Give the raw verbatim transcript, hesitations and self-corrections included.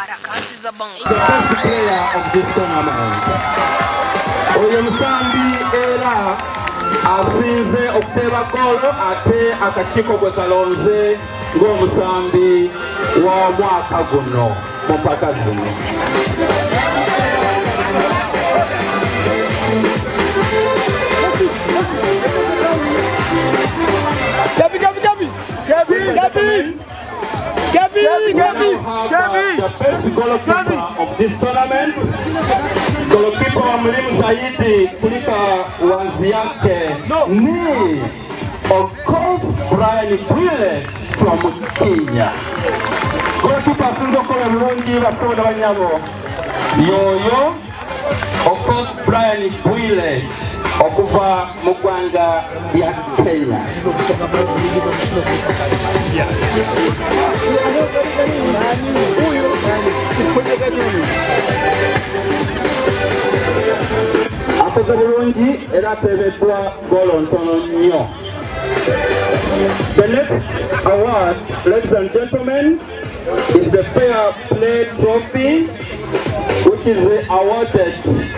Harakati za Bongo. The first player of this tournament, Oyemzambi Ella, asinze okuteba golo ate akachiko gwe Kalonzo ng'omusambi wa mwaka guno mu mpaka zino. Gabi, Gabi, Gabi, the best goalkeeper of this tournament, goalkeeper Mlim Zaidi kulika wanzi yake ni Okop Brian Bwile from Kenya. Goalkeeper sinzo kole mulungi basoda banyabo yoyo Okop Brian Bwile okuva mu Uganda ya Kenya. Akoze bulungi era ateebeddwa ggoolo ntono nnyo. The next award, ladies and gentlemen, is the Fair Play Trophy, which is awarded